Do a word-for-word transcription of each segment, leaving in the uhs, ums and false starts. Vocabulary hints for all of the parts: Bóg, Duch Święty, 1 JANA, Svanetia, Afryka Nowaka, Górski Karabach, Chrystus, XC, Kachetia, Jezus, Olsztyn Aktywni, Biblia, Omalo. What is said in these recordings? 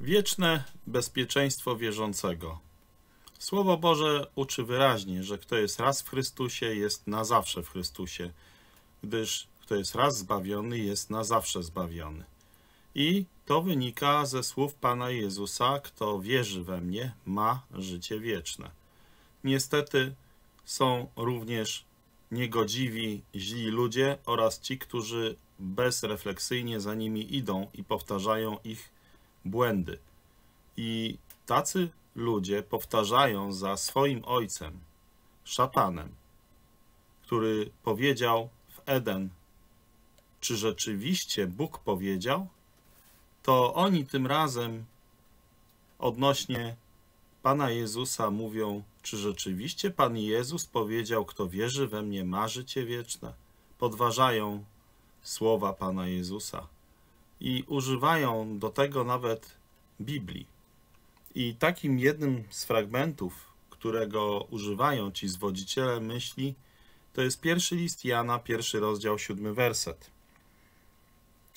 Wieczne bezpieczeństwo wierzącego. Słowo Boże uczy wyraźnie, że kto jest raz w Chrystusie, jest na zawsze w Chrystusie, gdyż kto jest raz zbawiony, jest na zawsze zbawiony. I to wynika ze słów Pana Jezusa, kto wierzy we mnie, ma życie wieczne. Niestety są również niegodziwi, źli ludzie oraz ci, którzy bezrefleksyjnie za nimi idą i powtarzają ich błędy. I tacy ludzie powtarzają za swoim ojcem, szatanem, który powiedział w Eden, czy rzeczywiście Bóg powiedział? To oni tym razem odnośnie Pana Jezusa mówią, czy rzeczywiście Pan Jezus powiedział, kto wierzy we mnie, ma życie wieczne? Podważają słowa Pana Jezusa i używają do tego nawet Biblii. I takim jednym z fragmentów, którego używają ci zwodziciele myśli, to jest pierwszy list Jana, pierwszy rozdział, siódmy werset.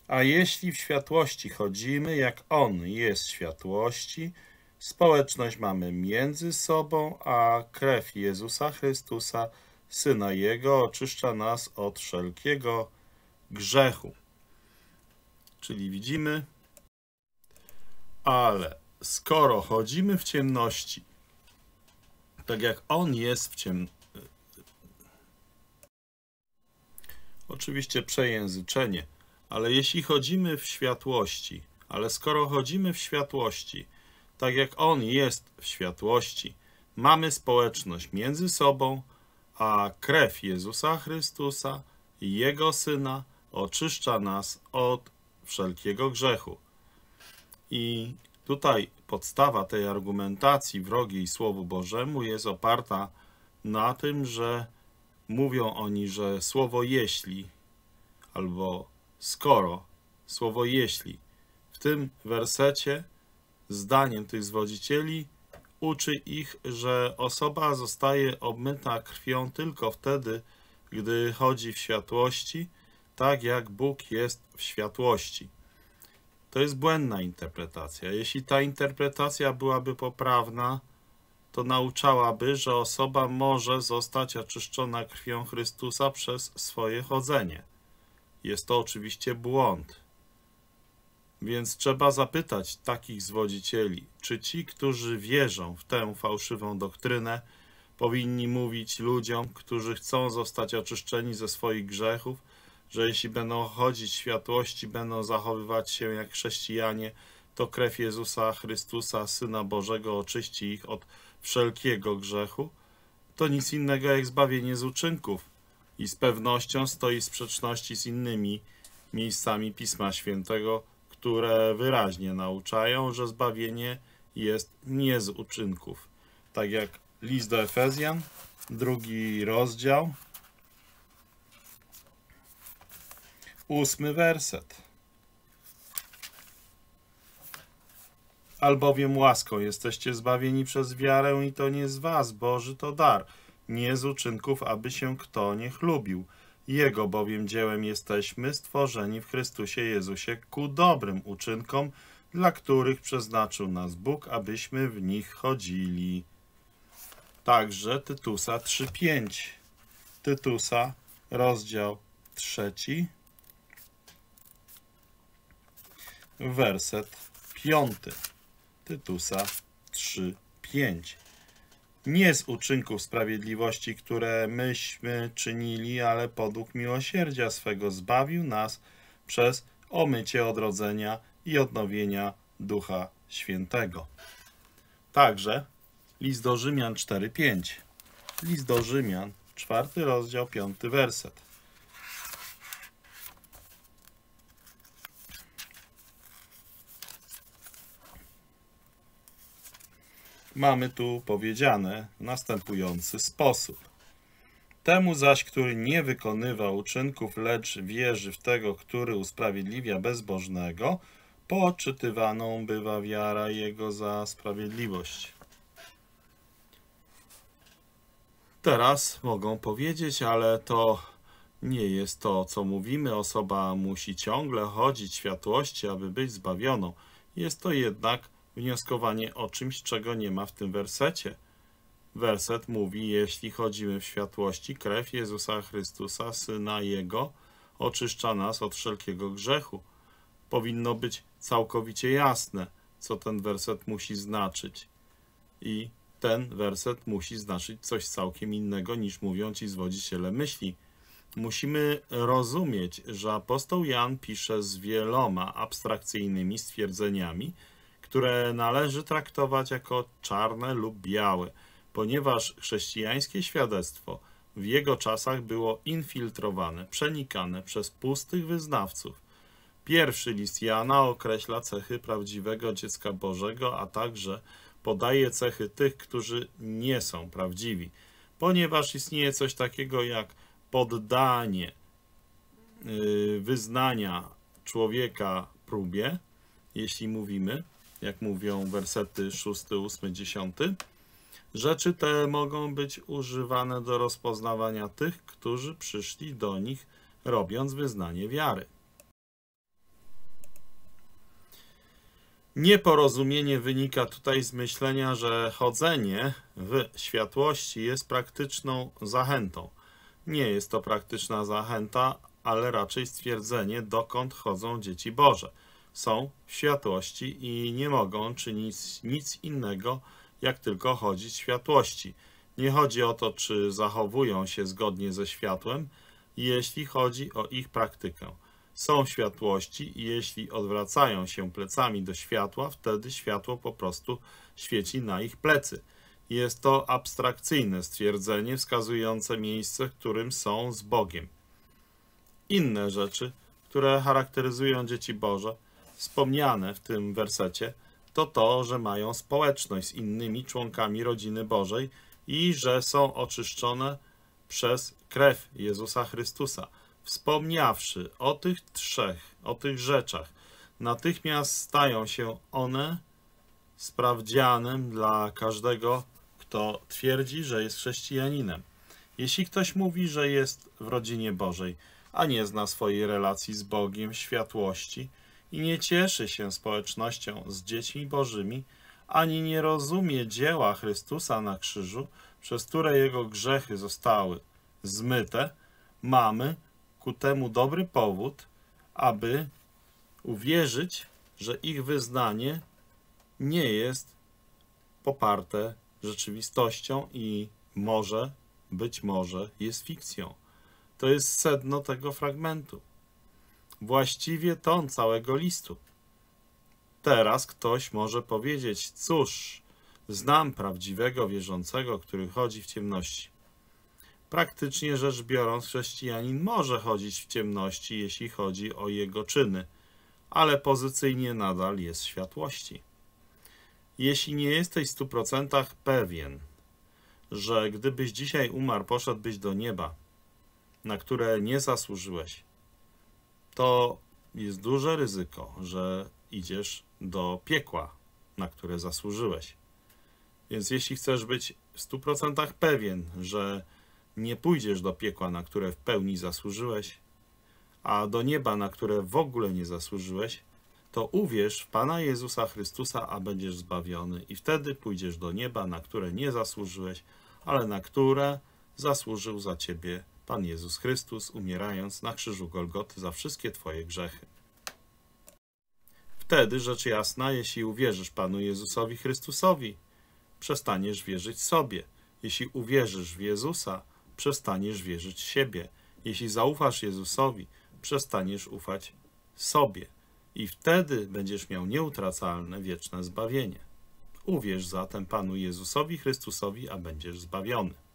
A jeśli w światłości chodzimy, jak On jest w światłości, społeczność mamy między sobą, a krew Jezusa Chrystusa, Syna Jego, oczyszcza nas od wszelkiego grzechu. Czyli widzimy, ale skoro chodzimy w ciemności, tak jak On jest w ciemności. Oczywiście przejęzyczenie. Ale jeśli chodzimy w światłości, ale skoro chodzimy w światłości, tak jak On jest w światłości, mamy społeczność między sobą, a krew Jezusa Chrystusa i Jego Syna oczyszcza nas od wszelkiego grzechu. I tutaj podstawa tej argumentacji wrogiej Słowu Bożemu jest oparta na tym, że mówią oni, że słowo jeśli albo skoro, słowo jeśli, w tym wersecie, zdaniem tych zwodzicieli, uczy ich, że osoba zostaje obmyta krwią tylko wtedy, gdy chodzi w światłości, tak jak Bóg jest w światłości. To jest błędna interpretacja. Jeśli ta interpretacja byłaby poprawna, to nauczałaby, że osoba może zostać oczyszczona krwią Chrystusa przez swoje chodzenie. Jest to oczywiście błąd. Więc trzeba zapytać takich zwodzicieli, czy ci, którzy wierzą w tę fałszywą doktrynę, powinni mówić ludziom, którzy chcą zostać oczyszczeni ze swoich grzechów, że jeśli będą chodzić w światłości, będą zachowywać się jak chrześcijanie, to krew Jezusa Chrystusa, Syna Bożego, oczyści ich od wszelkiego grzechu? To nic innego jak zbawienie z uczynków. I z pewnością stoi w sprzeczności z innymi miejscami Pisma Świętego, które wyraźnie nauczają, że zbawienie jest nie z uczynków. Tak jak list do Efezjan, drugi rozdział, ósmy werset. Albowiem łaską jesteście zbawieni przez wiarę i to nie z was, Boży to dar, nie z uczynków, aby się kto nie chlubił. Jego bowiem dziełem jesteśmy stworzeni w Chrystusie Jezusie ku dobrym uczynkom, dla których przeznaczył nas Bóg, abyśmy w nich chodzili. Także Tytusa trzy pięć. Tytusa, rozdział trzeci, werset piąty. Tytusa trzy pięć. Nie z uczynków sprawiedliwości, które myśmy czynili, ale podług miłosierdzia swego zbawił nas przez omycie odrodzenia i odnowienia Ducha Świętego. Także list do Rzymian cztery pięć. List do Rzymian, czwarty rozdział, piąty werset. Mamy tu powiedziane w następujący sposób. Temu zaś, który nie wykonywa uczynków, lecz wierzy w tego, który usprawiedliwia bezbożnego, poczytywaną bywa wiara jego za sprawiedliwość. Teraz mogą powiedzieć, ale to nie jest to, co mówimy. Osoba musi ciągle chodzić w światłości, aby być zbawioną. Jest to jednak wnioskowanie o czymś, czego nie ma w tym wersecie. Werset mówi, jeśli chodzimy w światłości, krew Jezusa Chrystusa, Syna Jego, oczyszcza nas od wszelkiego grzechu. Powinno być całkowicie jasne, co ten werset musi znaczyć. I ten werset musi znaczyć coś całkiem innego, niż mówią ci zwodziciele myśli. Musimy rozumieć, że apostoł Jan pisze z wieloma abstrakcyjnymi stwierdzeniami, które należy traktować jako czarne lub białe, ponieważ chrześcijańskie świadectwo w jego czasach było infiltrowane, przenikane przez pustych wyznawców. Pierwszy list Jana określa cechy prawdziwego dziecka Bożego, a także podaje cechy tych, którzy nie są prawdziwi, ponieważ istnieje coś takiego jak poddanie wyznania człowieka próbie, jeśli mówimy, jak mówią wersety szósty, ósmy, dziesiąty, rzeczy te mogą być używane do rozpoznawania tych, którzy przyszli do nich, robiąc wyznanie wiary. Nieporozumienie wynika tutaj z myślenia, że chodzenie w światłości jest praktyczną zachętą. Nie jest to praktyczna zachęta, ale raczej stwierdzenie, dokąd chodzą dzieci Boże. Są w światłości i nie mogą czynić nic innego, jak tylko chodzić w światłości. Nie chodzi o to, czy zachowują się zgodnie ze światłem, jeśli chodzi o ich praktykę. Są w światłości i jeśli odwracają się plecami do światła, wtedy światło po prostu świeci na ich plecy. Jest to abstrakcyjne stwierdzenie wskazujące miejsce, w którym są z Bogiem. Inne rzeczy, które charakteryzują dzieci Boże, wspomniane w tym wersecie, to to, że mają społeczność z innymi członkami rodziny Bożej i że są oczyszczone przez krew Jezusa Chrystusa. Wspomniawszy o tych trzech, o tych rzeczach, natychmiast stają się one sprawdzianem dla każdego, kto twierdzi, że jest chrześcijaninem. Jeśli ktoś mówi, że jest w rodzinie Bożej, a nie zna swojej relacji z Bogiem, światłości i nie cieszy się społecznością z dziećmi Bożymi, ani nie rozumie dzieła Chrystusa na krzyżu, przez które jego grzechy zostały zmyte, mamy ku temu dobry powód, aby uwierzyć, że ich wyznanie nie jest poparte rzeczywistością i może, być może jest fikcją. To jest sedno tego fragmentu. Właściwie ton całego listu. Teraz ktoś może powiedzieć, cóż, znam prawdziwego wierzącego, który chodzi w ciemności. Praktycznie rzecz biorąc, chrześcijanin może chodzić w ciemności, jeśli chodzi o jego czyny, ale pozycyjnie nadal jest w światłości. Jeśli nie jesteś w stu procentach pewien, że gdybyś dzisiaj umarł, poszedłbyś do nieba, na które nie zasłużyłeś, to jest duże ryzyko, że idziesz do piekła, na które zasłużyłeś. Więc jeśli chcesz być w stu procentach pewien, że nie pójdziesz do piekła, na które w pełni zasłużyłeś, a do nieba, na które w ogóle nie zasłużyłeś, to uwierz w Pana Jezusa Chrystusa, a będziesz zbawiony i wtedy pójdziesz do nieba, na które nie zasłużyłeś, ale na które zasłużył za ciebie Pan Jezus Chrystus, umierając na krzyżu Golgoty za wszystkie twoje grzechy. Wtedy, rzecz jasna, jeśli uwierzysz Panu Jezusowi Chrystusowi, przestaniesz wierzyć sobie. Jeśli uwierzysz w Jezusa, przestaniesz wierzyć w siebie. Jeśli zaufasz Jezusowi, przestaniesz ufać sobie. I wtedy będziesz miał nieutracalne, wieczne zbawienie. Uwierz zatem Panu Jezusowi Chrystusowi, a będziesz zbawiony.